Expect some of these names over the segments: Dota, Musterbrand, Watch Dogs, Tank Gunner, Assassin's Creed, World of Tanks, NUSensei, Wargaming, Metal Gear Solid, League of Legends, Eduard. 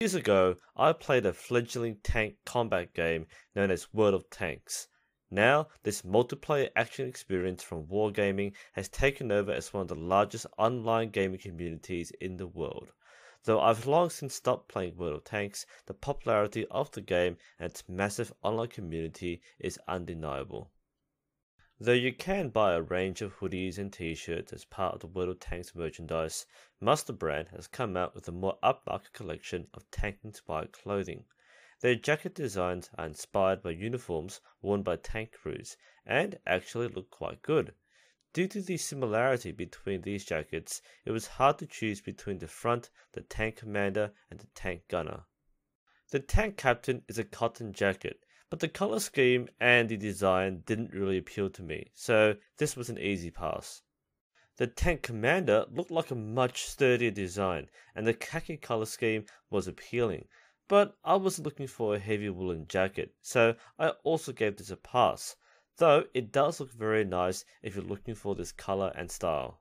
Years ago, I played a fledgling tank combat game known as World of Tanks. Now, this multiplayer action experience from Wargaming has taken over as one of the largest online gaming communities in the world. Though I've long since stopped playing World of Tanks, the popularity of the game and its massive online community is undeniable. Though you can buy a range of hoodies and t-shirts as part of the World of Tanks merchandise, Musterbrand has come out with a more upmarket collection of tank-inspired clothing. Their jacket designs are inspired by uniforms worn by tank crews, and actually look quite good. Due to the similarity between these jackets, it was hard to choose between the front, the tank commander, and the tank gunner. The tank captain is a cotton jacket, but the color scheme and the design didn't really appeal to me, so this was an easy pass. The tank commander looked like a much sturdier design, and the khaki color scheme was appealing, but I was looking for a heavy woolen jacket, so I also gave this a pass, though it does look very nice if you're looking for this color and style.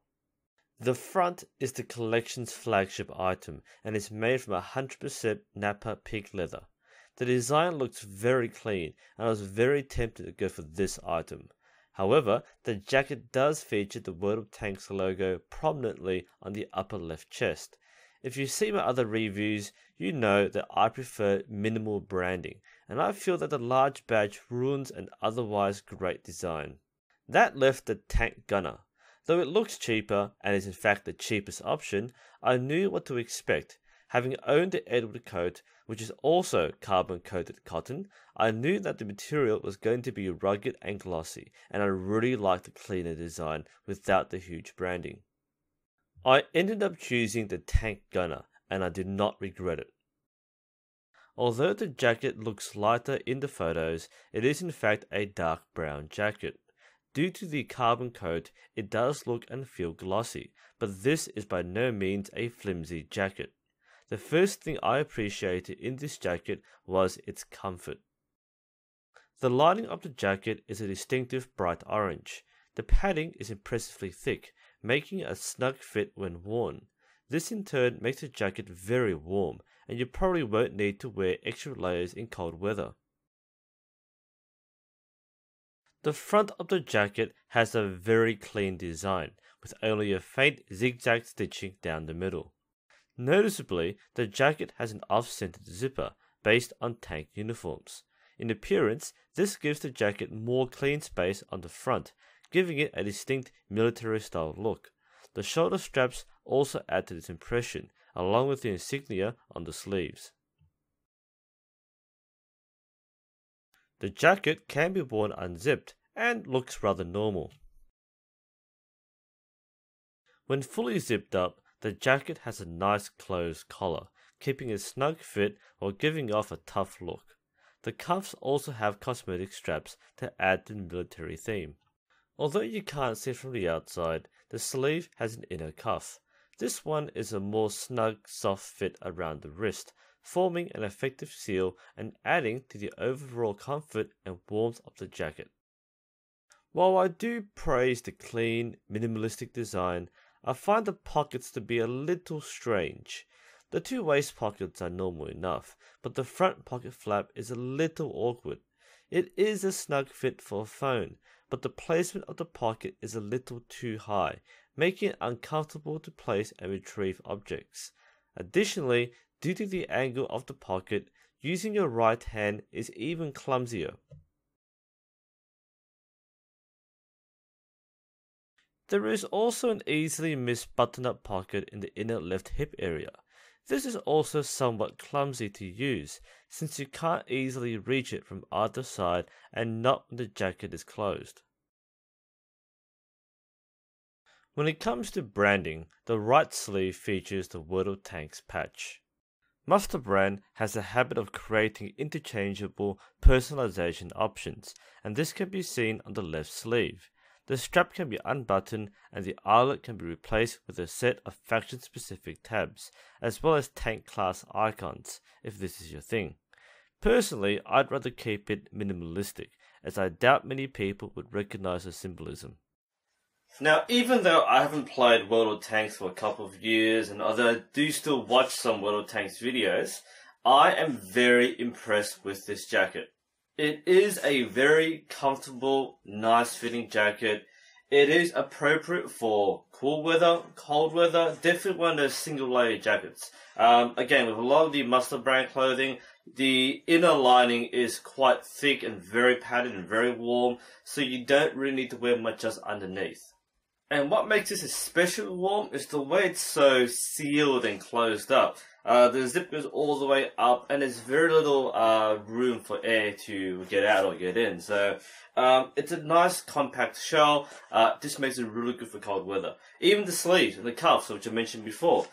The front is the collection's flagship item, and is made from 100% Napa pig leather. The design looks very clean, and I was very tempted to go for this item. However, the jacket does feature the World of Tanks logo prominently on the upper left chest. If you see my other reviews, you know that I prefer minimal branding, and I feel that the large badge ruins an otherwise great design. That left the Tank Gunner. Though it looks cheaper, and is in fact the cheapest option, I knew what to expect. Having owned the Eduard coat, which is also carbon-coated cotton, I knew that the material was going to be rugged and glossy, and I really liked the cleaner design without the huge branding. I ended up choosing the Tank Gunner, and I did not regret it. Although the jacket looks lighter in the photos, it is in fact a dark brown jacket. Due to the carbon coat, it does look and feel glossy, but this is by no means a flimsy jacket. The first thing I appreciated in this jacket was its comfort. The lining of the jacket is a distinctive bright orange. The padding is impressively thick, making a snug fit when worn. This in turn makes the jacket very warm, and you probably won't need to wear extra layers in cold weather. The front of the jacket has a very clean design, with only a faint zigzag stitching down the middle. Noticeably, the jacket has an off-centered zipper, based on tank uniforms. In appearance, this gives the jacket more clean space on the front, giving it a distinct military-style look. The shoulder straps also add to this impression, along with the insignia on the sleeves. The jacket can be worn unzipped, and looks rather normal. When fully zipped up, the jacket has a nice closed collar, keeping a snug fit while giving off a tough look. The cuffs also have cosmetic straps to add to the military theme. Although you can't see it from the outside, the sleeve has an inner cuff. This one is a more snug, soft fit around the wrist, forming an effective seal and adding to the overall comfort and warmth of the jacket. While I do praise the clean, minimalistic design, I find the pockets to be a little strange. The two waist pockets are normal enough, but the front pocket flap is a little awkward. It is a snug fit for a phone, but the placement of the pocket is a little too high, making it uncomfortable to place and retrieve objects. Additionally, due to the angle of the pocket, using your right hand is even clumsier. There is also an easily missed button-up pocket in the inner left hip area. This is also somewhat clumsy to use, since you can't easily reach it from either side and not when the jacket is closed. When it comes to branding, the right sleeve features the World of Tanks patch. Musterbrand has a habit of creating interchangeable personalization options, and this can be seen on the left sleeve. The strap can be unbuttoned, and the eyelet can be replaced with a set of faction-specific tabs, as well as tank-class icons, if this is your thing. Personally, I'd rather keep it minimalistic, as I doubt many people would recognize the symbolism. Now, even though I haven't played World of Tanks for a couple of years, and although I do still watch some World of Tanks videos, I am very impressed with this jacket. It is a very comfortable, nice fitting jacket. It is appropriate for cool weather, cold weather, definitely one of those single layer jackets. Again, with a lot of the Musterbrand clothing, the inner lining is quite thick and very padded and very warm, so you don't really need to wear much else underneath. And what makes this especially warm is the way it's so sealed and closed up. The zip goes all the way up, and there's very little room for air to get out or get in. So it's a nice compact shell. This makes it really good for cold weather. Even the sleeves and the cuffs, which I mentioned before,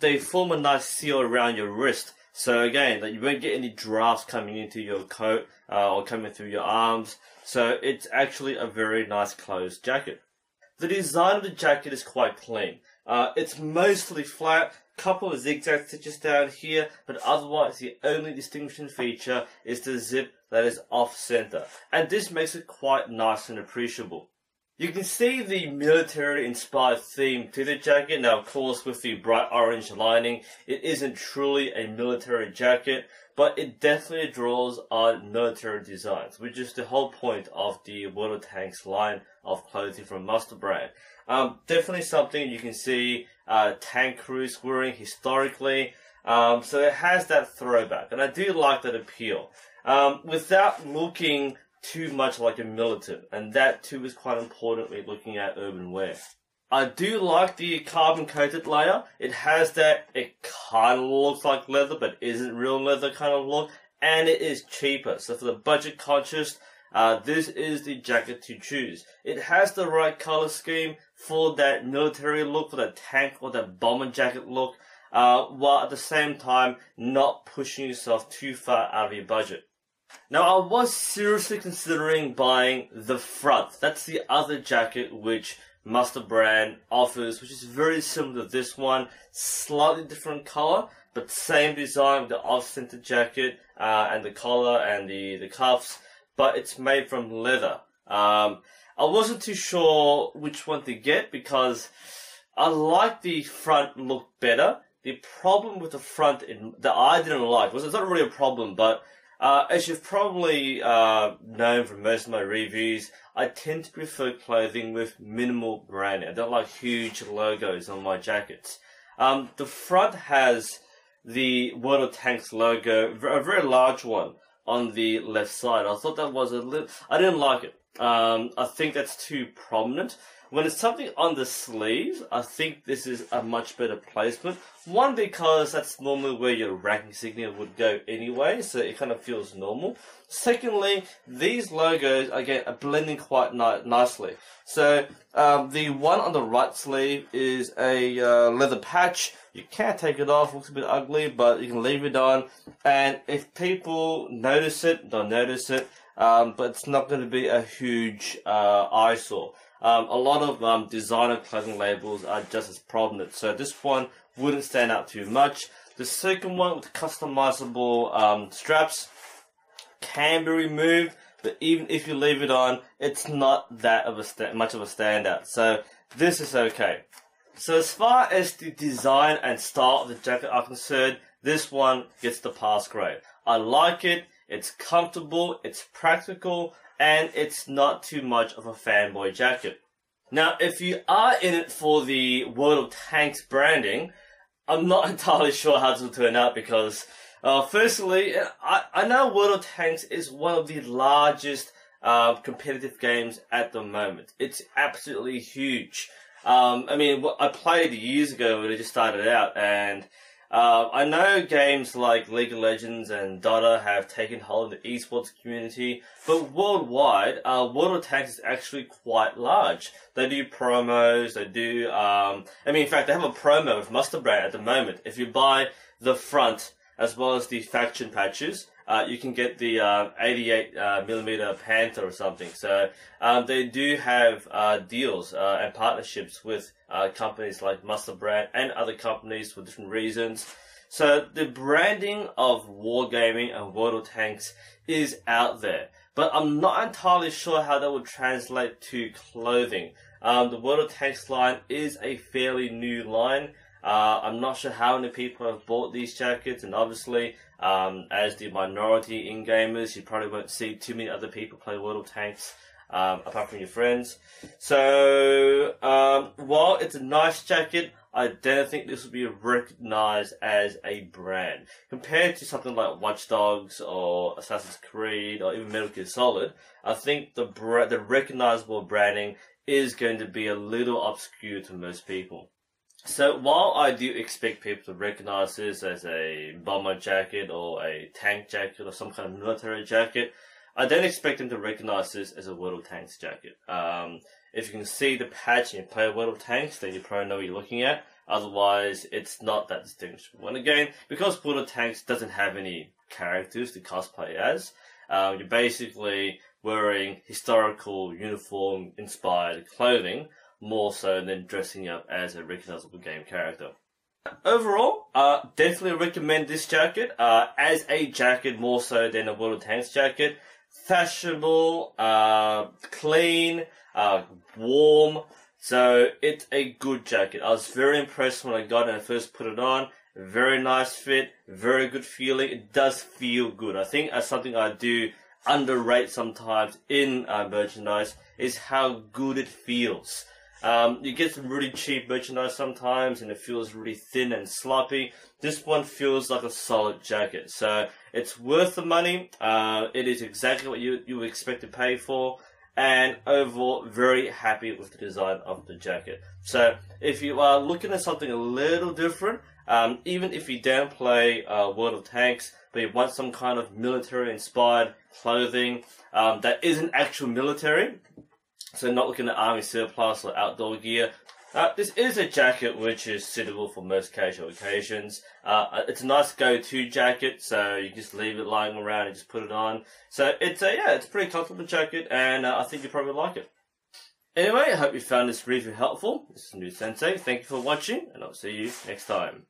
they form a nice seal around your wrist. So again, that you won't get any drafts coming into your coat or coming through your arms. So it's actually a very nice closed jacket. The design of the jacket is quite clean. It's mostly flat, couple of zigzag stitches down here, but otherwise the only distinguishing feature is the zip that is off-center, and this makes it quite nice and appreciable. You can see the military-inspired theme to the jacket. Now, of course, with the bright orange lining, it isn't truly a military jacket, but it definitely draws on military designs, which is the whole point of the World of Tanks line of clothing from Musterbrand. Definitely something you can see tank crews wearing historically, so it has that throwback, and I do like that appeal, without looking too much like a militant, and that too is quite important when looking at urban wear. I do like the carbon coated layer. It has that, it kind of looks like leather but isn't real leather kind of look, and it is cheaper, so for the budget conscious, this is the jacket to choose. It has the right color scheme for that military look, for that tank or that bomber jacket look, while at the same time not pushing yourself too far out of your budget. Now, I was seriously considering buying the front. That's the other jacket which Musterbrand offers, which is very similar to this one, slightly different color, but same design, the off-center jacket and the collar and the cuffs, but it's made from leather. I wasn't too sure which one to get because I like the front look better. The problem with the front that I didn't like was, it's not really a problem, but as you've probably known from most of my reviews, I tend to prefer clothing with minimal branding. I don't like huge logos on my jackets. The front has the World of Tanks logo, a very large one, on the left side. I thought that was a little... I didn't like it. I think that's too prominent. When it's something on the sleeves, I think this is a much better placement. One, because that's normally where your rank insignia would go anyway, so it kind of feels normal. Secondly, these logos, again, are blending quite nicely. So, the one on the right sleeve is a leather patch. You can't take it off, looks a bit ugly, but you can leave it on. And if people notice it, they'll notice it, but it's not going to be a huge eyesore. A lot of designer clothing labels are just as prominent, so this one wouldn't stand out too much. The second one with customizable straps can be removed, but even if you leave it on, it's not that of a much of a standout, so this is okay. So as far as the design and style of the jacket are concerned, this one gets the pass grade. I like it, it's comfortable, it's practical, and it's not too much of a fanboy jacket. Now, if you are in it for the World of Tanks branding, I'm not entirely sure how this will turn out because, firstly, I know World of Tanks is one of the largest competitive games at the moment. It's absolutely huge. I mean, I played years ago when it just started out, and I know games like League of Legends and Dota have taken hold in the esports community, but worldwide, World of Tanks is actually quite large. They do promos, they do, I mean, in fact, they have a promo with Musterbrand at the moment. If you buy the front as well as the faction patches, you can get the 88mm Panther or something. So they do have deals and partnerships with companies like Musterbrand and other companies for different reasons. So the branding of Wargaming and World of Tanks is out there, but I'm not entirely sure how that would translate to clothing. The World of Tanks line is a fairly new line. I'm not sure how many people have bought these jackets, and obviously, as the minority in-gamers, you probably won't see too many other people play World of Tanks, apart from your friends. So, while it's a nice jacket, I don't think this will be recognized as a brand. Compared to something like Watch Dogs or Assassin's Creed or even Metal Gear Solid, I think the recognizable branding is going to be a little obscure to most people. So while I do expect people to recognize this as a bomber jacket or a tank jacket or some kind of military jacket, I don't expect them to recognize this as a World of Tanks jacket. If you can see the patch and you play World of Tanks, then you probably know what you're looking at. Otherwise, it's not that distinguishable. And again, because World of Tanks doesn't have any characters to cosplay as, you're basically wearing historical uniform-inspired clothing, more so than dressing up as a recognizable game character. Overall, definitely recommend this jacket as a jacket more so than a World of Tanks jacket. Fashionable, clean, warm, so it's a good jacket. I was very impressed when I got it and I first put it on. Very nice fit, very good feeling. It does feel good. I think that's something I do underrate sometimes in merchandise, is how good it feels. You get some really cheap merchandise sometimes and it feels really thin and sloppy. This one feels like a solid jacket. So it's worth the money. It is exactly what you would expect to pay for. And overall, very happy with the design of the jacket. So if you are looking at something a little different, even if you don't play World of Tanks, but you want some kind of military-inspired clothing that isn't actual military, so not looking at army surplus or outdoor gear. This is a jacket which is suitable for most casual occasions. It's a nice go-to jacket, so you just leave it lying around and just put it on. So it's a, yeah, it's a pretty comfortable jacket, and I think you probably like it. Anyway, I hope you found this review helpful. This is NUSensei. Thank you for watching, and I'll see you next time.